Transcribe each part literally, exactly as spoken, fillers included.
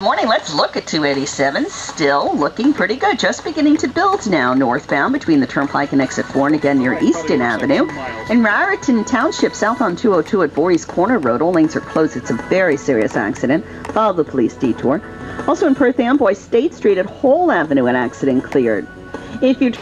Morning, let's look at two eighty-seven, still looking pretty good, just beginning to build now, northbound between the Turnpike and Exit four and again near Easton Avenue. In Raritan Township, south on two oh two at Borey's Corner Road, all lanes are closed, it's a very serious accident, follow the police detour. Also in Perth Amboy, State Street at Hall Avenue, an accident cleared. If you...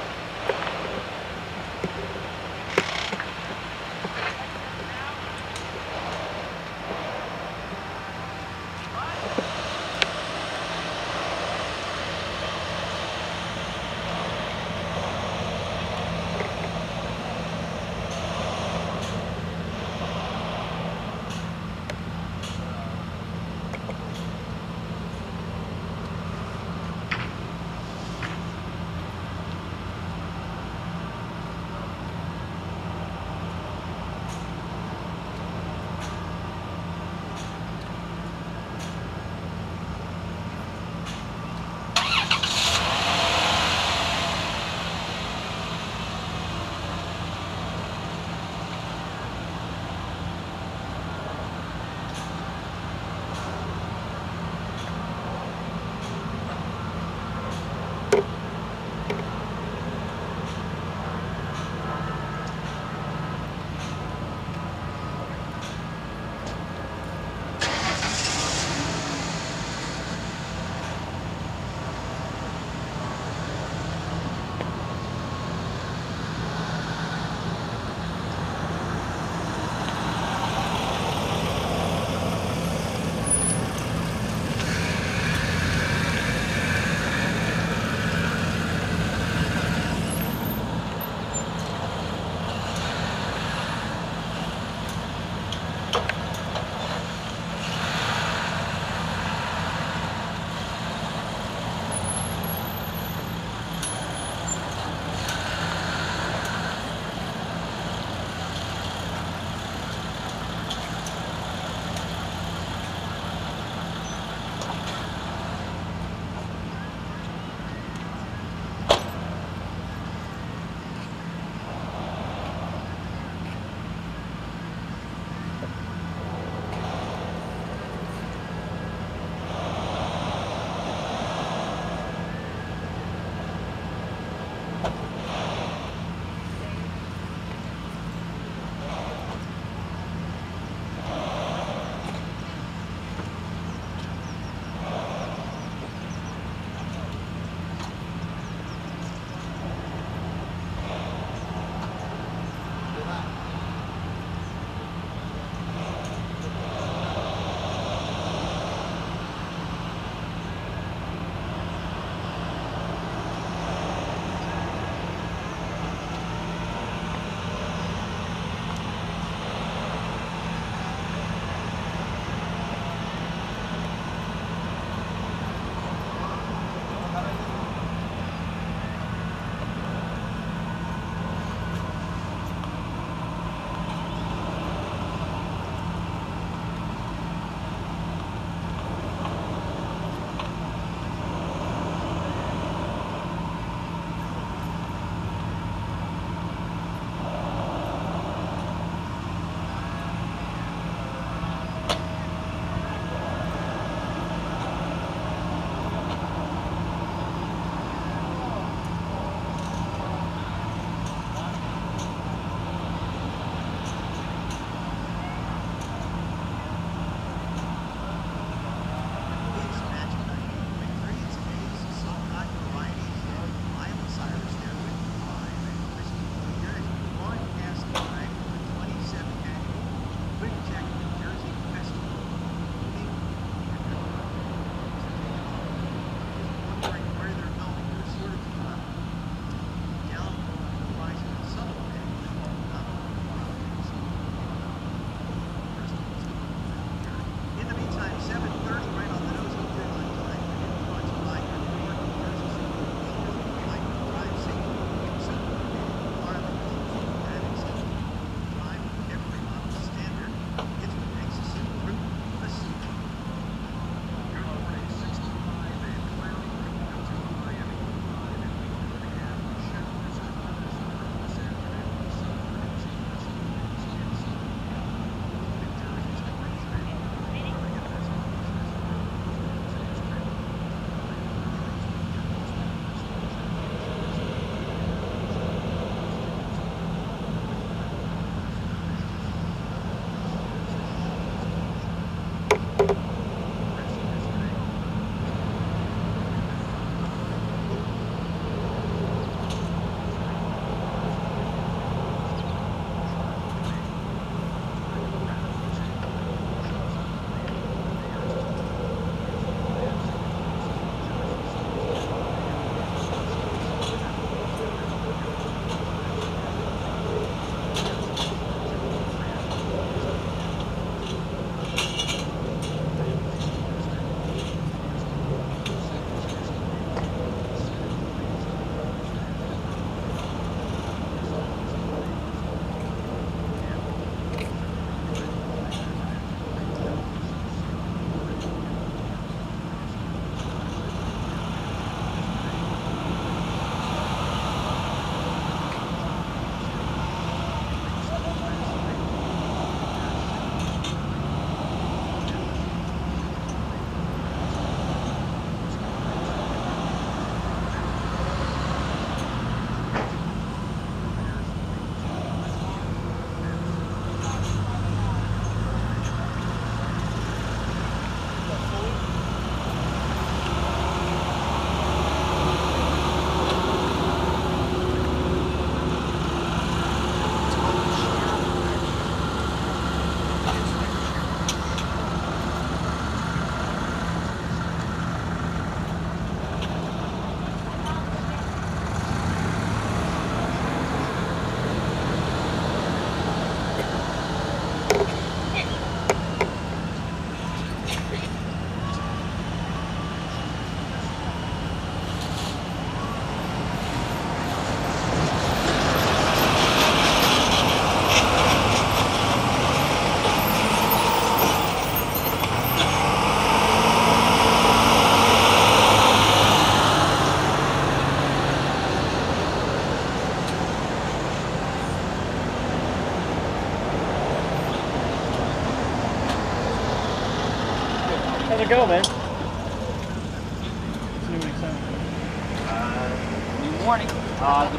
Uh, new morning. Uh, the,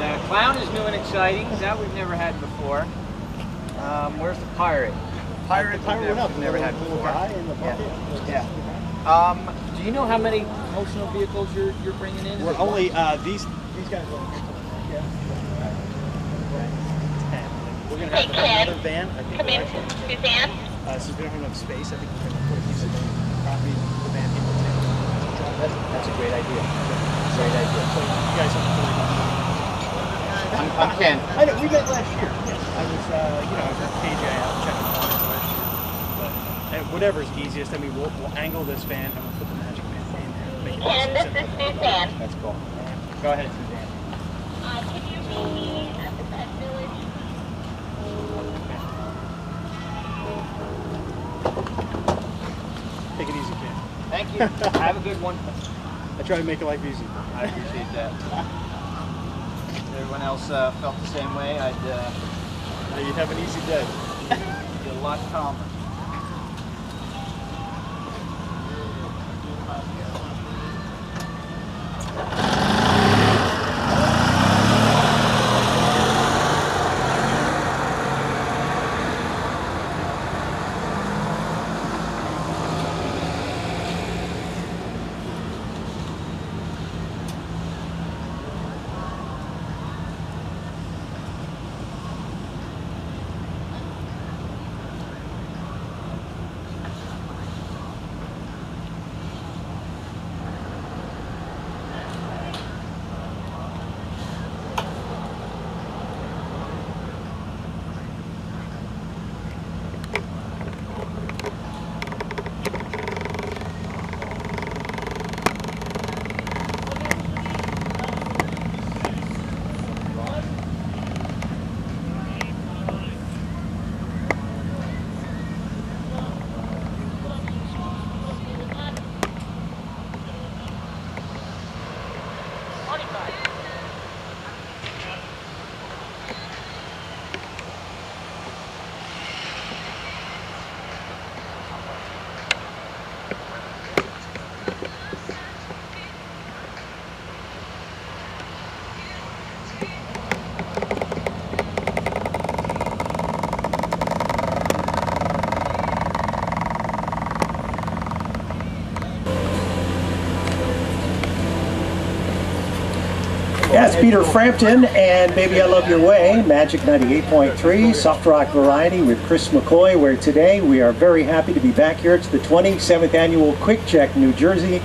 the clown is new and exciting. That we've never had before. Um, where's the pirate? Pirate, pirate we've never, we've never had before. Yeah. yeah. Um, do you know how many promotional vehicles you're you're bringing in? We're only uh, these these guys. Yeah. Ten. We're gonna have hey, another van. I think Come in, right. Suzanne. Uh, so we don't have enough space. I think we're gonna use it. Copy the van people take. That's, that's a great idea. Great idea. So you guys have to really I'm, I'm Ken. I know we met last year. Yes. I was uh, you know I was at K J out checking. Whatever's easiest, I mean, we'll, we'll angle this van and we'll put the magic van in there. And this is Suzanne. That's cool. Right. Go ahead, Suzanne. Uh, can you meet me at the Pet Village? Take it easy, Ken. Thank you. Have a good one. I try to make life easy. I appreciate that. If everyone else uh, felt the same way, I'd... Uh, you'd have an easy day. You'd be a lot calmer. Peter Frampton and Baby I Love Your Way, Magic ninety-eight point three, Soft Rock Variety with Chris McCoy, where today we are very happy to be back here. It's the twenty-seventh Annual Quick Check New Jersey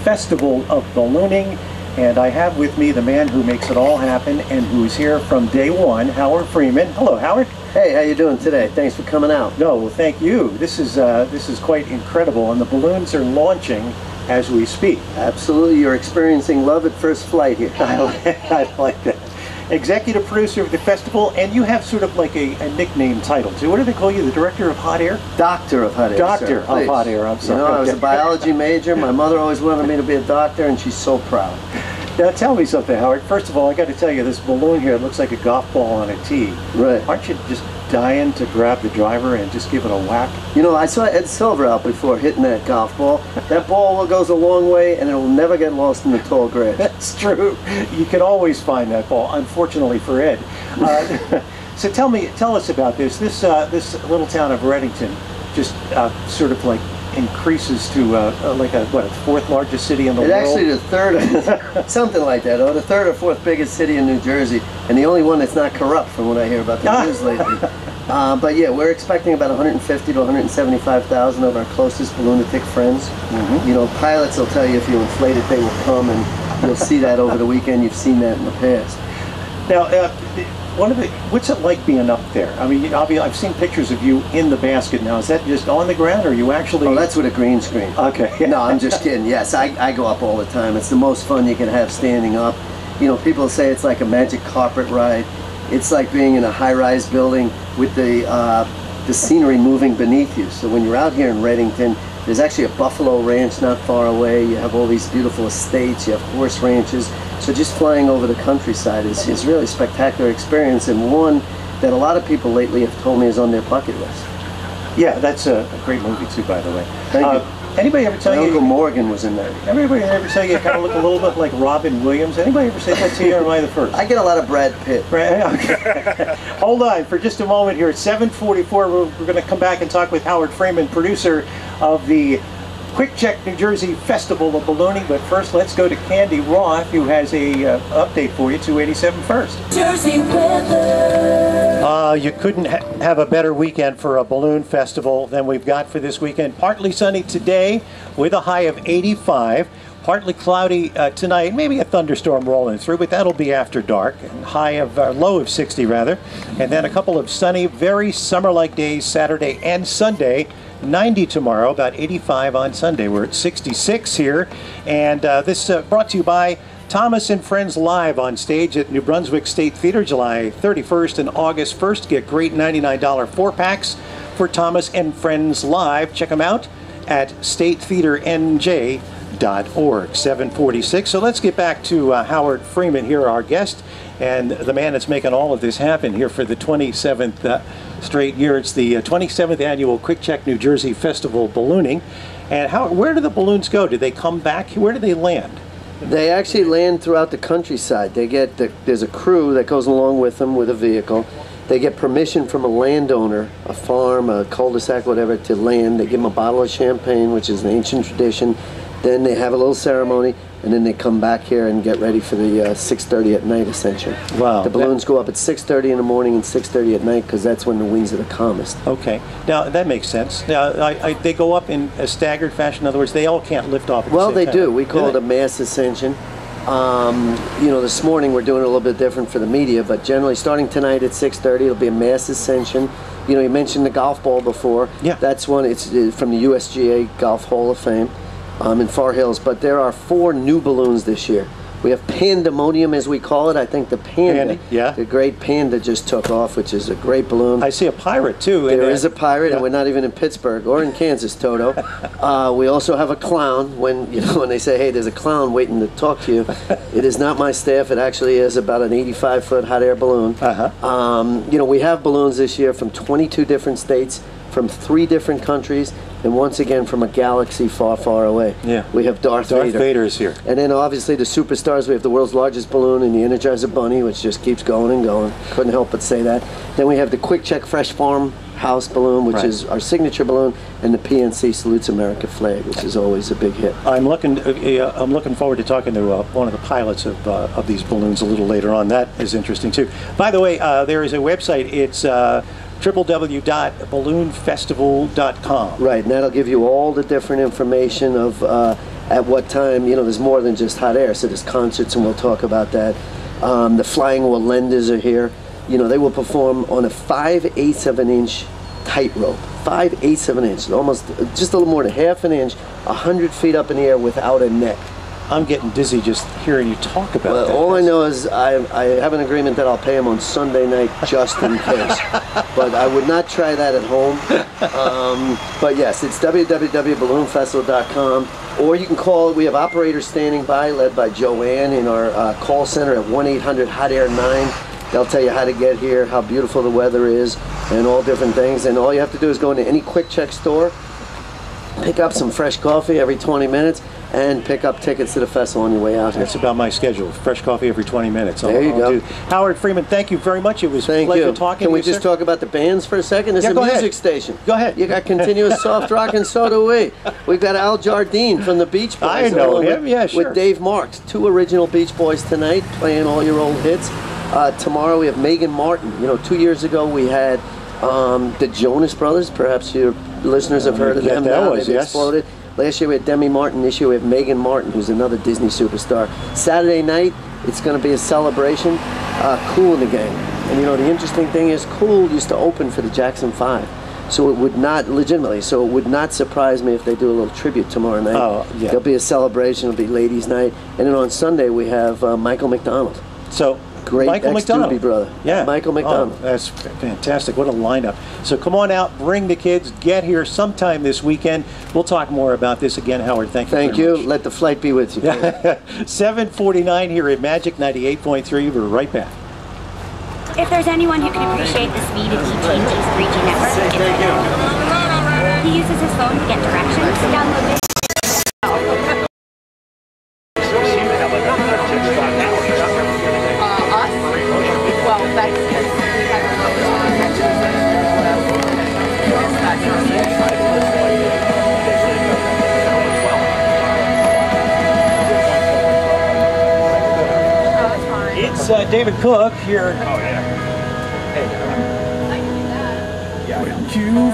Festival of Ballooning, and I have with me the man who makes it all happen and who is here from day one, Howard Freeman. Hello, Howard. Hey, how you doing today? Thanks for coming out. No, well, thank you. This is, uh, this is quite incredible, and the balloons are launching as we speak. Absolutely, you're experiencing love at first flight here. I like, I like that. Executive producer of the festival, and you have sort of like a, a nickname title too. What do they call you? The director of hot air? Doctor of hot air. Doctor sir, of hot air. I'm sorry. You know, I was a biology major. My mother always wanted me to be a doctor, and she's so proud. Now tell me something, Howard. First of all, I got to tell you, this balloon here, it looks like a golf ball on a tee. Right. Aren't you just dying to grab the driver and just give it a whack? You know, I saw Ed Silver out before hitting that golf ball. That ball goes a long way and it will never get lost in the tall grass. That's true. You can always find that ball, unfortunately for Ed. Uh, so tell me, tell us about this. This uh, this little town of Readington just uh, sort of like increases to uh, uh, like a what, a fourth largest city in the world? It's actually the third, something like that, or the third or fourth biggest city in New Jersey, and the only one that's not corrupt from what I hear about the news lately. Uh, but yeah, we're expecting about one hundred fifty to one hundred seventy-five thousand of our closest balloonistic friends. Mm-hmm. You know, pilots will tell you if you inflate it, they will come, and you'll see that over the weekend. You've seen that in the past. Now, uh, one of the, what's it like being up there? I mean, I've seen pictures of you in the basket now. Is that just on the ground, or are you actually... Oh, that's with a green screen. Okay. No, I'm just kidding. Yes, I, I go up all the time. It's the most fun you can have standing up. You know, people say it's like a magic carpet ride. It's like being in a high-rise building with the, uh, the scenery moving beneath you. So when you're out here in Readington, there's actually a buffalo ranch not far away. You have all these beautiful estates. You have horse ranches. So just flying over the countryside is, is really a spectacular experience, and one that a lot of people lately have told me is on their bucket list. Yeah, that's a, a great movie too, by the way. Thank uh, you. Anybody ever tell you? Uncle Morgan was in there. Everybody ever say you kind of look a little bit like Robin Williams? Anybody ever say that to you, or am I the first? I get a lot of Brad Pitt. Brad, okay. Hold on for just a moment here. At seven forty-four, we're, we're going to come back and talk with Howard Freeman, producer of the Quick Check New Jersey Festival of Bologna. But first, let's go to Candy Roth, who has a uh, update for you. two eighty-seven first. Jersey weather. Uh, you couldn't ha have a better weekend for a balloon festival than we've got for this weekend. Partly sunny today with a high of eighty-five. Partly cloudy uh, tonight, maybe a thunderstorm rolling through, but that'll be after dark. High of, uh, low of sixty rather. And then a couple of sunny, very summer-like days Saturday and Sunday. ninety tomorrow, about eighty-five on Sunday. We're at sixty-six here. And uh, this uh, brought to you by Thomas and Friends Live on stage at New Brunswick State Theater, July thirty-first and August first. Get great ninety-nine dollar four-packs for Thomas and Friends Live. Check them out at state theater n j dot org. seven forty-six. So let's get back to uh, Howard Freeman here, our guest, and the man that's making all of this happen here for the twenty-seventh uh, straight year. It's the uh, twenty-seventh annual Quick Check New Jersey Festival Ballooning. And how, where do the balloons go? Do they come back? Where do they land? They actually land throughout the countryside. They get the, there's a crew that goes along with them with a vehicle. They get permission from a landowner, a farm, a cul-de-sac, whatever, to land. They give them a bottle of champagne, which is an ancient tradition. Then they have a little ceremony, and then they come back here and get ready for the uh, six thirty at night, essentially. Wow. The balloons go up at six thirty in the morning and six thirty at night, because that's when the winds are the calmest. Okay. Now, that makes sense. Now, I, I, they go up in a staggered fashion. In other words, they all can't lift off at the same time. Well, they do. We call it a mass ascension. Um, you know, this morning we're doing a little bit different for the media, but generally starting tonight at six thirty, it'll be a mass ascension. You know, you mentioned the golf ball before. Yeah. That's one. It's from the U S G A Golf Hall of Fame. Um, in Far Hills, but there are four new balloons this year. We have Pandemonium, as we call it. I think the Panda, Pandy, yeah. the great Panda just took off, which is a great balloon. I see a pirate, too. There is a pirate, yeah. And we're not even in Pittsburgh or in Kansas, Toto. Uh, we also have a clown. When, you know, when they say, hey, there's a clown waiting to talk to you, it is not my staff. It actually is about an eighty-five foot hot air balloon. Uh-huh. um, you know, we have balloons this year from twenty-two different states, from three different countries, and once again from a galaxy far, far away. Yeah. We have Darth Vader. Darth Vader is here. And then obviously the superstars, we have the world's largest balloon and the Energizer Bunny, which just keeps going and going. Couldn't help but say that. Then we have the Quick Check Fresh Farm House balloon, which right. is our signature balloon, and the P N C Salutes America flag, which is always a big hit. I'm looking uh, I'm looking forward to talking to uh, one of the pilots of, uh, of these balloons a little later on. That is interesting, too. By the way, uh, there is a website. It's uh, w w w dot balloon festival dot com. Right, and that'll give you all the different information of uh, at what time. You know, there's more than just hot air, so there's concerts, and we'll talk about that. Um, the Flying Wallendas are here. You know, they will perform on a five-eighths of an inch tightrope. Five-eighths of an inch, almost just a little more than half an inch, one hundred feet up in the air without a net. I'm getting dizzy just hearing you talk about well, that. All I know is I, I have an agreement that I'll pay him on Sunday night just in case. But I would not try that at home. Um, but yes, it's w w w dot balloon festival dot com. Or you can call. We have operators standing by, led by Joanne in our uh, call center at one eight hundred hot air nine. They'll tell you how to get here, how beautiful the weather is, and all different things. And all you have to do is go into any Quick Check store, pick up some fresh coffee every twenty minutes, and pick up tickets to the festival on your way out here. That's about my schedule. Fresh coffee every twenty minutes. There I'll, you I'll go. Do. Howard Freeman, thank you very much. It was thank a pleasure you. Talking Can we to you, just sir? Talk about the bands for a second? It's yeah, a music ahead. Station. Go ahead. You got continuous soft rock, and so do we. We've got Al Jardine from the Beach Boys. I know him, with, yeah, sure. With Dave Marks, two original Beach Boys tonight, playing all your old hits. Uh, tomorrow we have Megan Martin. You know, two years ago we had um, the Jonas Brothers. Perhaps your listeners have heard of yeah, them. That now. Was, yes. Exploded. Last year we had Demi Martin. This year we have Megan Martin, who's another Disney superstar. Saturday night, it's going to be a celebration. Uh, Cool and the Gang. And you know, the interesting thing is Cool used to open for the Jackson Five. So it would not, legitimately, so it would not surprise me if they do a little tribute tomorrow night. Oh, yeah. There'll be a celebration. It'll be ladies' night. And then on Sunday we have uh, Michael McDonald. So... Great Michael McDonald, brother. Yeah, Michael McDonald. Oh, that's fantastic. What a lineup! So come on out, bring the kids, get here sometime this weekend. We'll talk more about this again, Howard. Thank you. Thank you. Much. Let the flight be with you. seven forty-nine here at Magic ninety-eight point three. We're right back. If there's anyone who can appreciate the speed of E T G's three G network, it's He uses his phone to get directions, download. is uh, David Cook here. Oh, yeah. Hey, I can do that. Yeah, when you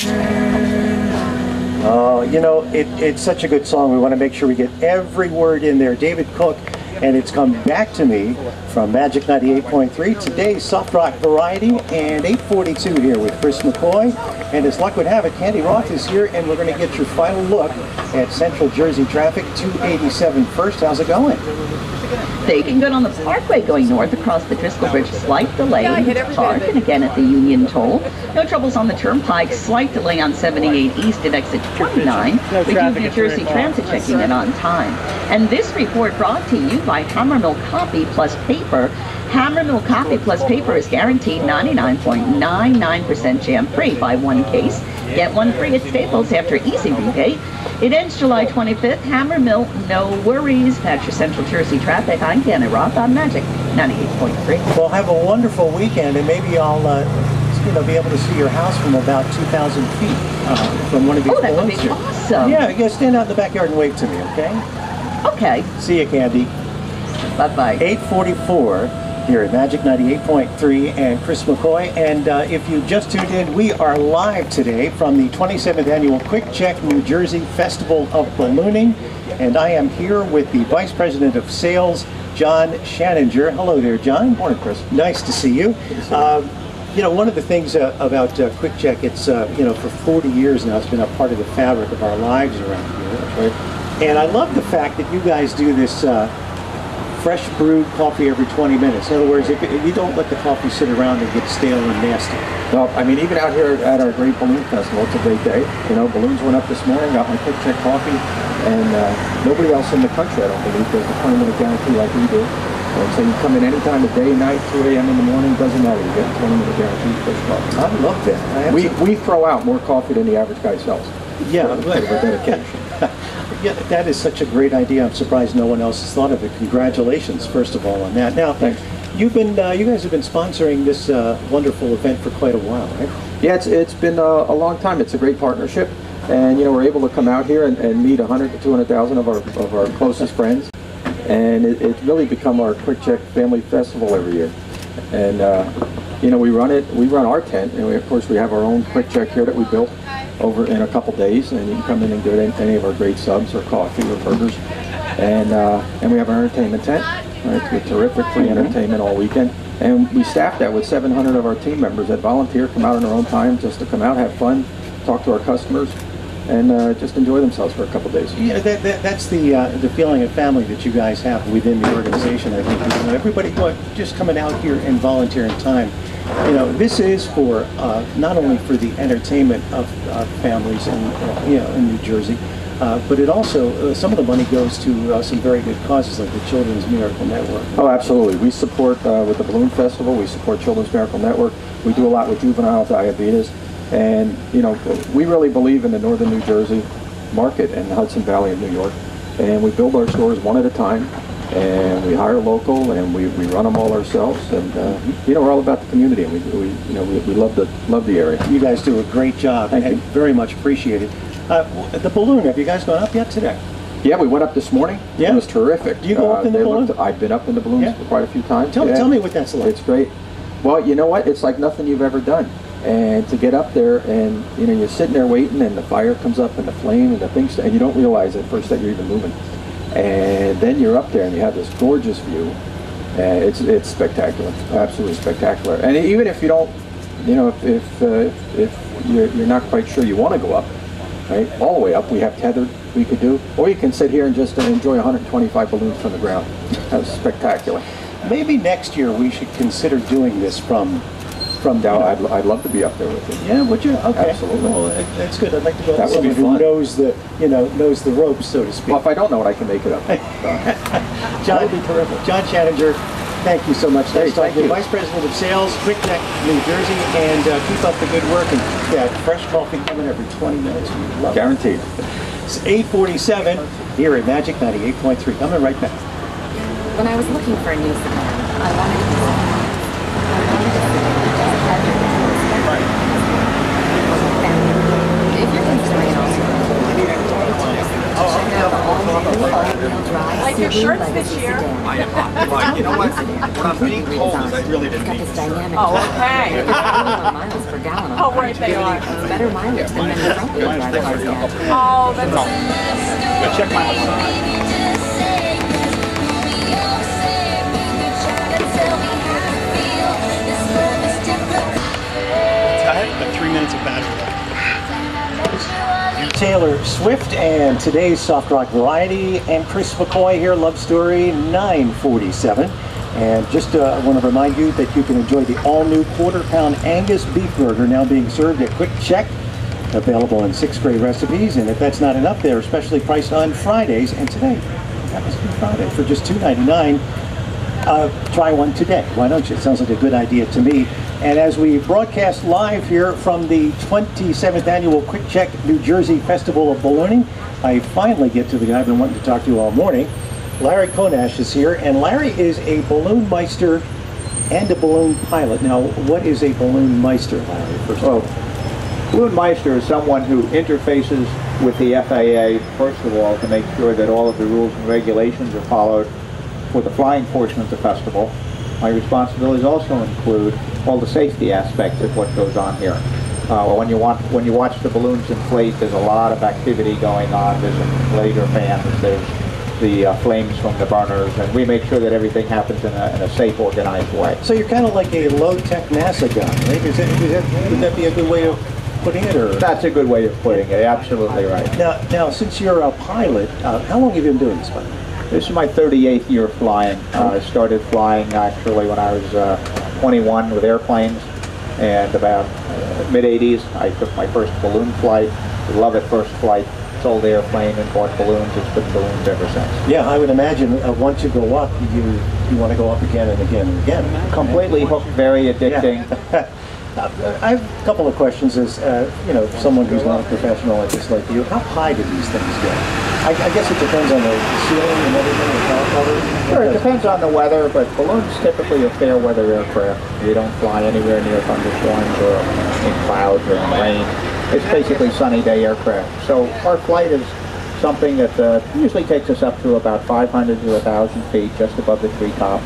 find, come back to me. Oh, you know, it, it's such a good song. We want to make sure we get every word in there. David Cook, and it's Come Back to Me from Magic ninety-eight point three. Today's soft rock variety, and eight forty-two here with Chris McCoy. And as luck would have it, Candy Roth is here, and we're going to get your final look at Central Jersey traffic, two eighty-seven first. How's it going? Taking good on the Parkway going north across the Driscoll Bridge. Slight delay in yeah, Park and again at the Union toll. No troubles on the Turnpike. Slight delay on seventy-eight East at exit twenty-nine. No with traffic New Jersey Transit checking in on time. And this report brought to you by Hammermill Copy Plus Paper. Hammermill Copy Plus Paper is guaranteed ninety-nine point nine nine percent jam-free. Buy one case, get one free at Staples after Easy Repay. It ends July twenty-fifth. Hammermill, no worries. That's your Central Jersey traffic. I'm Candy Roth on Magic ninety-eight point three. Well, have a wonderful weekend, and maybe I'll uh, you know, be able to see your house from about two thousand feet uh, from one of your homes. Oh, that would be awesome. Yeah, you guys stand out in the backyard and wave to me, okay? Okay. See you, Candy. Bye-bye. eight forty-four. Here at Magic ninety-eight point three and Chris McCoy. And uh, if you just tuned in, we are live today from the twenty-seventh Annual Quick Check New Jersey Festival of Ballooning. And I am here with the Vice President of Sales, John Schaninger. Hello there, John. Morning, Chris. Nice to see you. Um, you know, one of the things uh, about uh, Quick Check, it's, uh, you know, for forty years now, it's been a part of the fabric of our lives around here. Right? And I love the fact that you guys do this uh, fresh brewed coffee every twenty minutes. In other words, if, if you don't let the coffee sit around and get stale and nasty. Well, I mean, even out here at our Great Balloon Festival, it's a great day. You know, balloons went up this morning, got my Quick Check coffee, and uh, nobody else in the country, I don't believe, does the twenty minute guarantee like we do. So you come in any time of day, night, two A M in the morning, doesn't matter, you get a twenty minute guarantee fresh coffee. I love that. I we, we throw out more coffee than the average guy sells. Yeah, I'm glad about dedication. Yeah, that is such a great idea. I'm surprised no one else has thought of it. Congratulations, first of all, on that. Now, thanks. You've been, uh, you guys have been sponsoring this uh, wonderful event for quite a while, right? Yeah, it's, it's been a, a long time. It's a great partnership, and you know, we're able to come out here and, and meet one hundred to two hundred thousand of our of our closest friends, and it, it's really become our Quick Check Family Festival every year. And uh, you know, we run it. We run our tent, and we, of course, we have our own Quick Check here that we built over in a couple days, and you can come in and get any of our great subs or coffee or burgers. And uh, and we have our entertainment tent, right? With terrific free entertainment all weekend. And we staff that with seven hundred of our team members that volunteer, come out on their own time just to come out, have fun, talk to our customers, and uh, just enjoy themselves for a couple days. Yeah, that, that, that's the uh, the feeling of family that you guys have within the organization. I think you know, everybody just coming out here and volunteering time. You know, this is for uh, not only for the entertainment of uh, families in uh, you know in New Jersey, uh, but it also uh, some of the money goes to uh, some very good causes like the Children's Miracle Network. Oh, absolutely. We support uh, with the Balloon Festival. We support Children's Miracle Network. We do a lot with juvenile diabetes. And, you know, we really believe in the northern New Jersey market and the Hudson Valley of New York. And we build our stores one at a time. And we hire local, and we, we run them all ourselves. And, uh, you know, we're all about the community. And we, we you know, we, we love, the, love the area. You guys do a great job. Thank and you. Very much appreciated. Uh, the balloon, have you guys gone up yet today? Yeah, we went up this morning. Yeah. It was terrific. Do you go up uh, in the balloon? Looked, I've been up in the balloons yeah. quite a few times. Tell, yeah. tell me what that's like. It's great. Well, you know what? It's like nothing you've ever done. And to get up there, and you know, you're sitting there waiting, and the fire comes up, and the flame, and the things, and you don't realize at first that you're even moving. And then you're up there, and you have this gorgeous view. And it's it's spectacular, absolutely spectacular. And even if you don't, you know, if if, uh, if you're, you're not quite sure you want to go up, right, all the way up, we have tethered. We could do, or you can sit here and just enjoy one hundred twenty-five balloons from the ground. That's spectacular. Maybe next year we should consider doing this from. From down, I'd, I'd love to be up there with you. Yeah, would you? Okay, absolutely. Well, that's good. I'd like to go with someone who knows the, you know, knows the ropes, so to speak. Well, if I don't know it, I can make it up. John, be terrific. John Schaninger, thank you so much. Hey, nice thank you. Vice President of Sales, Quick Check New Jersey, and uh, keep up the good work. And that fresh coffee coming every twenty minutes. We love guaranteed. It. It's eight forty-seven here at Magic ninety-eight point three. Coming right back. When I was looking for a new cigar, I wanted to. If you're considering also, you should know the all-new all-new like your shirts this year. I am not. Like, you know what? When I'm being cold, I really didn't need this shirt. Oh, okay. Oh, right, they are. Better mileage than the front wheel drive cars now. Oh, that's no. But check my outside. But three minutes of battery. Taylor Swift and today's Soft Rock Variety, and Chris McCoy here, Love Story nine forty-seven. And just uh, want to remind you that you can enjoy the all-new quarter-pound Angus beef burger now being served at Quick Check, available in six great recipes. And if that's not enough, they're especially priced on Fridays. And today, that must be Friday, for just two ninety-nine. Uh, try one today. Why don't you? It sounds like a good idea to me. And as we broadcast live here from the twenty-seventh Annual Quick Check New Jersey Festival of Ballooning, I finally get to the guy I've been wanting to talk to all morning. Larry Konash is here, and Larry is a balloon meister and a balloon pilot. Now, what is a balloon meister, Larry, first of all? Well, balloon meister is someone who interfaces with the F A A, first of all, to make sure that all of the rules and regulations are followed for the flying portion of the festival. My responsibilities also include all the safety aspects of what goes on here. Uh, when you want, when you watch the balloons inflate, there's a lot of activity going on. There's inflator fans, there's the uh, flames from the burners, and we make sure that everything happens in a, in a safe, organized way. So you're kind of like a low-tech NASA guy, right? Is that, is that, would that be a good way of putting it? Or? That's a good way of putting it, absolutely right. Now, now since you're a pilot, uh, how long have you been doing this, by the way? This is my thirty-eighth year flying. Uh, I started flying actually when I was uh, twenty-one with airplanes, and about uh, mid-eighties I took my first balloon flight. Love it, first flight. Sold the airplane and bought balloons. It's been balloons ever since. Yeah, I would imagine uh, once you go up, you, you want to go up again and again and again. Completely hooked, very addicting. Yeah. I have a couple of questions as, uh, you know, someone who's not a professional at this like you. How high do these things go? I, I guess it depends on the ceiling and everything, the cloud cover. Sure, it depends on the weather, but balloons typically are fair weather aircraft. You don't fly anywhere near thunderstorms or in clouds or in rain. It's basically sunny day aircraft. So our flight is something that uh, usually takes us up to about five hundred to one thousand feet, just above the treetops.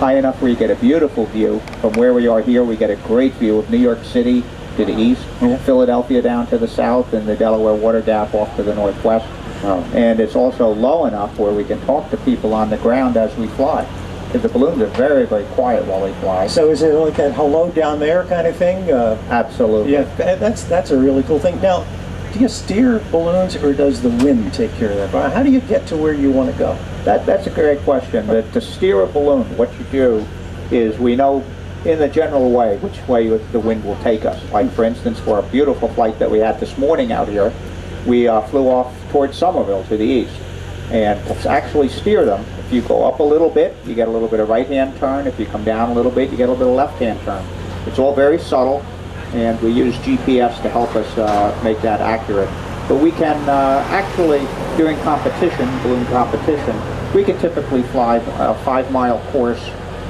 High enough where you get a beautiful view. From where we are here, we get a great view of New York City to the east, yeah. Philadelphia down to the south, and the Delaware Water Gap off to the northwest. Oh. And it's also low enough where we can talk to people on the ground as we fly. Because the balloons are very, very quiet while they fly. So is it like that hello down there kind of thing? Uh, Absolutely. Yeah, that's, that's a really cool thing. Now, do you steer balloons, or does the wind take care of that? How do you get to where you want to go? That, that's a great question. But to steer a balloon, what you do is we know in the general way which way the wind will take us. Like, for instance, for a beautiful flight that we had this morning out here, we uh, flew off towards Somerville to the east. And to actually steer them, if you go up a little bit, you get a little bit of right-hand turn. If you come down a little bit, you get a little bit of left-hand turn. It's all very subtle. And we use G P S to help us uh, make that accurate. But we can uh, actually, during competition, balloon competition, we can typically fly a five-mile course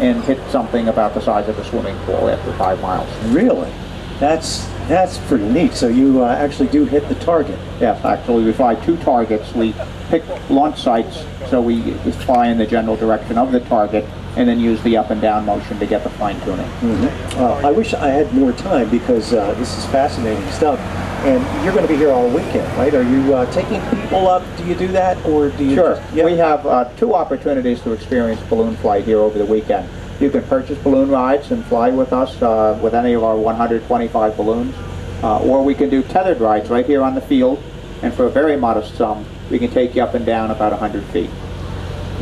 and hit something about the size of a swimming pool after five miles. Really? That's that's pretty neat. So you uh, actually do hit the target. Yes, actually we fly two targets. We pick launch sites, so we fly in the general direction of the target, and then use the up and down motion to get the fine-tuning. Mm-hmm. uh, I wish I had more time, because uh, this is fascinating stuff. And you're going to be here all weekend, right? Are you uh, taking people up? Do you do that, or do you? Sure. Just, yeah. We have uh, two opportunities to experience balloon flight here over the weekend. You can purchase balloon rides and fly with us uh, with any of our one hundred twenty-five balloons. Uh, or we can do tethered rides right here on the field. And for a very modest sum, we can take you up and down about one hundred feet.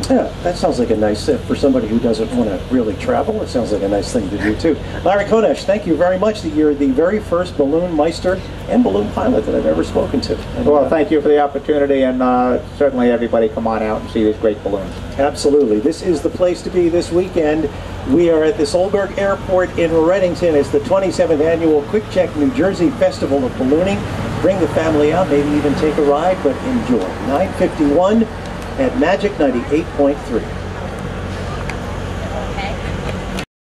Yeah, that sounds like a nice, uh, for somebody who doesn't want to really travel, it sounds like a nice thing to do too. Larry Konash, thank you very much. You're the very first balloon meister and balloon pilot that I've ever spoken to. And, well, uh, thank you for the opportunity, and uh, certainly everybody come on out and see these great balloons. Absolutely. This is the place to be this weekend. We are at the Solberg Airport in Readington. It's the twenty-seventh Annual Quick Check New Jersey Festival of Ballooning. Bring the family out, maybe even take a ride, but enjoy. nine fifty-one at Magic ninety-eight point three.